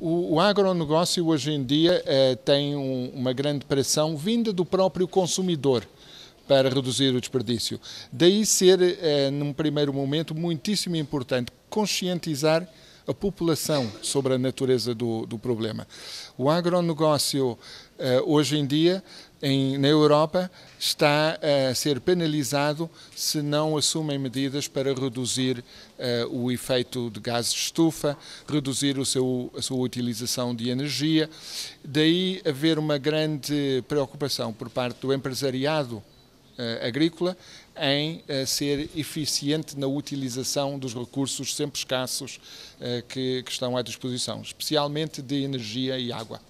O agronegócio hoje em dia tem uma grande pressão vinda do próprio consumidor para reduzir o desperdício. Daí ser, num primeiro momento, muitíssimo importante conscientizar a população sobre a natureza do problema. O agronegócio, hoje em dia, na Europa, está a ser penalizado se não assumem medidas para reduzir o efeito de gases de estufa, reduzir a sua utilização de energia. Daí haver uma grande preocupação por parte do empresariado agrícola em ser eficiente na utilização dos recursos sempre escassos que estão à disposição, especialmente de energia e água.